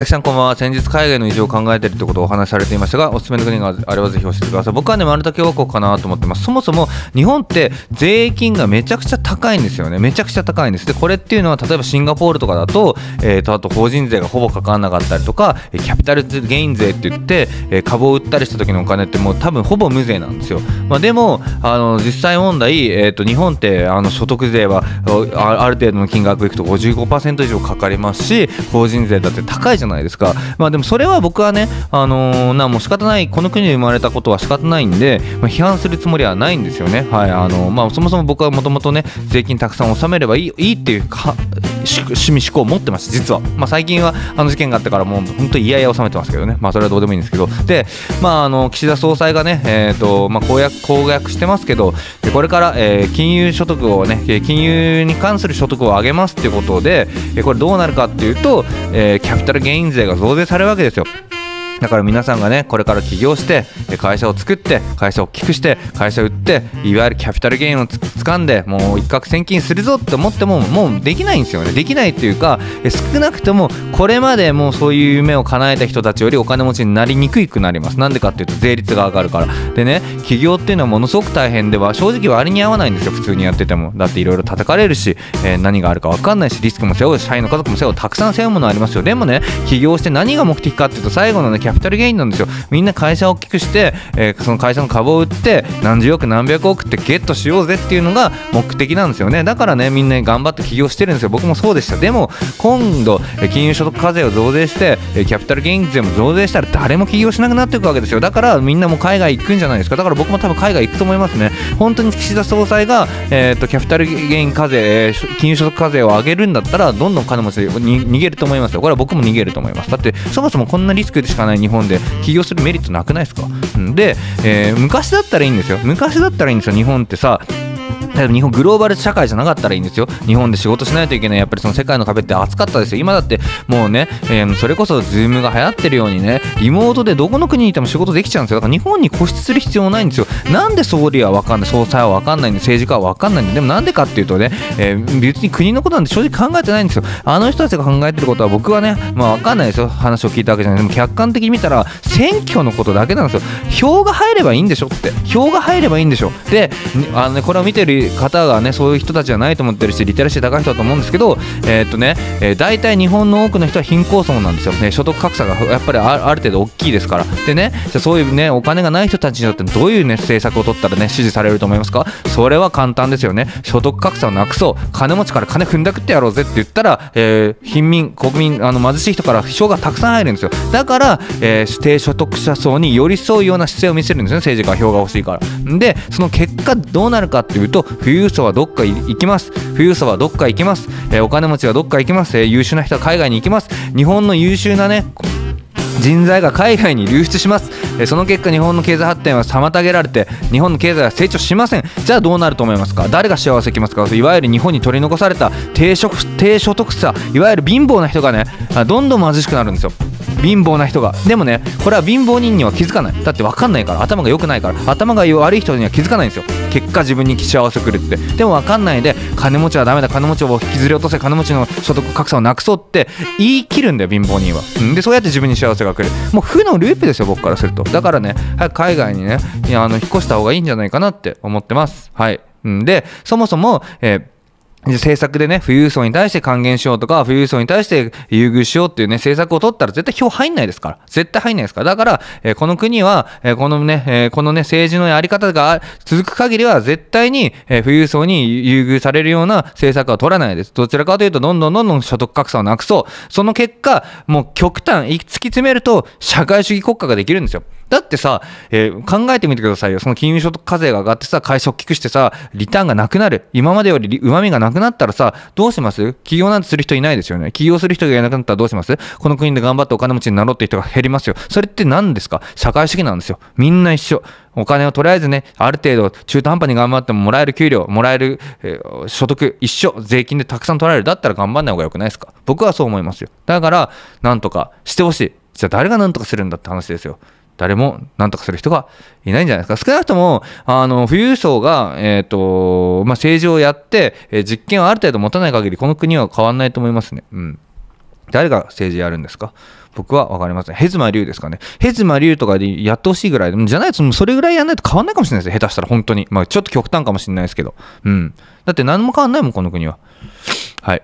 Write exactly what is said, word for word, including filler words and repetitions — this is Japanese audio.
アキさんこんばんは。先日海外の移住を考えているということをお話しされていましたが、おすすめの国があればぜひ教えてください。僕はね、マルタ共和国かなと思ってます。そもそも日本って税金がめちゃくちゃ高いんですよね。めちゃくちゃ高いんです。で、これっていうのは例えばシンガポールとかだと、えーと、あと法人税がほぼかからなかったりとか、キャピタルゲイン税って言って、えー、株を売ったりした時のお金ってもう多分ほぼ無税なんですよ。まあでも、あの、実際問題、えーと、日本ってあの所得税はある程度の金額いくと ごじゅうごパーセント 以上かかりますし、法人税だって高いじゃないですか。ないですか。まあでもそれは僕はね、あのー、なもう仕方ない、この国で生まれたことは仕方ないんで、まあ、批判するつもりはないんですよね。はい、あのー、まあそもそも僕はもともとね、税金たくさん納めればいい、いいっていうか趣味思考を持ってました、実は。まあ最近はあの事件があってからもう本当に嫌々納めてますけどね。まあそれはどうでもいいんですけど。で、まああの岸田総裁がね、えーとまあ、公約公約してますけど、でこれから、えー、金融所得をね、金融に関する所得を上げますっていうことで、これどうなるかっていうと、えー、キャピタルゲイン税税が増税されるわけですよ。だから皆さんがね、これから起業して会社を作って、会社を大きくして、会社を売って、いわゆるキャピタルゲインをつ掴んで、もう一攫千金するぞって思ってももうできないんですよね。できないっていうか、少なくともこれまでもうそういう夢を叶えた人たちよりお金持ちになりにくくなります。なんでかっていうと税率が上がるからでね。起業っていうのはものすごく大変では正直割に合わないんですよ。普通にやっててもだっていろいろ叩かれるし、えー、何があるか分かんないし、リスクも背負うし、社員の家族も背負う、たくさん背負うものありますよ。でもね、起業して何が目的かっていうと、最後のね、キャピタルゲインなんですよ。みんな会社を大きくして、えー、その会社の株を売って何十億何百億ってゲットしようぜっていうのが目的なんですよね。だからね、みんな頑張って起業してるんですよ。僕もそうでした。でも今度金融所得課税を増税してキャピタルゲイン税も増税したら誰も起業しなくなっていくわけですよ。だからみんなもう海外行くんじゃないですか。だから僕も多分海外行くと思いますね。本当に岸田総裁が、えー、とキャピタルゲイン課税、金融所得課税を上げるんだったら、どんどん金持ちに逃げると思いますよ。これは僕も逃げると思います。だってそもそもこんなリスクでしかない日本で起業するメリットなくないですか。で、えー、昔だったらいいんですよ。昔だったらいいんですよ。日本ってさ、日本グローバル社会じゃなかったらいいんですよ。日本で仕事しないといけない。やっぱりその世界の壁って厚かったですよ。今だってもうね、えー、それこそズームが流行ってるようにね、リモートでどこの国にいても仕事できちゃうんですよ。だから日本に固執する必要もないんですよ。なんで総理は分かんない、総裁は分かんないんで、政治家は分かんないんで、でもなんでかっていうとね、えー、別に国のことなんて正直考えてないんですよ。あの人たちが考えてることは僕はね、まあ分かんないですよ。話を聞いたわけじゃない。でも客観的に見たら選挙のことだけなんですよ。票が入ればいいんでしょって、票が入ればいいんでしょ。で、あの、ね、これを見てる方がね、そういう人たちじゃないと思ってるし、リテラシー高い人だと思うんですけど、えーっとね、えー、大体日本の多くの人は貧困層なんですよね。所得格差がやっぱりある程度大きいですから。でね、じゃそういうね、お金がない人たちにとってどういうね、政策を取ったらね、支持されると思いますか。それは簡単ですよね。所得格差をなくそう、金持ちから金踏んだくってやろうぜって言ったら、えー、貧民、国民、あの貧しい人から票がたくさん入るんですよ。だから、えー、低所得者層に寄り添うような姿勢を見せるんですよね、政治家は。票が欲しいから。で、その結果どうなるかっていうと、富裕層はどっか行きます。富裕層はどっか行きます。えー、お金持ちはどっか行きます。えー、優秀な人は海外に行きます。日本の優秀なね、人材が海外に流出します。えー、その結果、日本の経済発展は妨げられて、日本の経済は成長しません。じゃあどうなると思いますか。誰が幸せきますか。いわゆる日本に取り残された低所得者、いわゆる貧乏な人がね、どんどん貧しくなるんですよ。貧乏な人が。でもね、これは貧乏人には気づかない。だって分かんないから、頭が良くないから、頭が悪い人には気づかないんですよ。結果自分に幸せくるって。でも分かんないで、金持ちはダメだ、金持ちを引きずり落とせ、金持ちの所得格差をなくそうって言い切るんだよ、貧乏人は。で、そうやって自分に幸せが来る。もう負のループですよ、僕からすると。だからね、早く海外にね、あの引っ越した方がいいんじゃないかなって思ってます。はい。で、そもそも、えー政策でね、富裕層に対して還元しようとか、富裕層に対して優遇しようっていうね、政策を取ったら絶対票入んないですから。絶対入んないですから。だから、えー、この国は、えー、このね、えー、このね、政治のやり方が続く限りは、絶対に、えー、富裕層に優遇されるような政策は取らないです。どちらかというと、どんどんどんどん所得格差をなくそう。その結果、もう極端、突き詰めると、社会主義国家ができるんですよ。だってさ、えー、考えてみてくださいよ。その金融所得課税が上がってさ、会社を大きくしてさ、リターンがなくなる。今までより旨味がなくなったらさ、どうします？起業なんてする人いないですよね。起業する人がいなくなったらどうします？この国で頑張ってお金持ちになろうって人が減りますよ。それって何ですか？社会主義なんですよ。みんな一緒。お金をとりあえずね、ある程度中途半端に頑張ってももらえる給料、もらえる、えー、所得一緒、税金でたくさん取られる。だったら頑張んない方がよくないですか？僕はそう思いますよ。だから、なんとかしてほしい。じゃあ誰がなんとかするんだって話ですよ。誰も何とかする人がいないんじゃないですか。少なくとも、あの、富裕層が、えっと、まあ、政治をやって、えー、実権をある程度持たない限り、この国は変わんないと思いますね。うん。誰が政治やるんですか？僕は分かりません。ヘズマリュウですかね。ヘズマリュウとかでやってほしいぐらいで、じゃないとそれぐらいやんないと変わんないかもしれないですよ。下手したら本当に。まあちょっと極端かもしれないですけど。うん。だって何も変わんないもん、この国は。はい。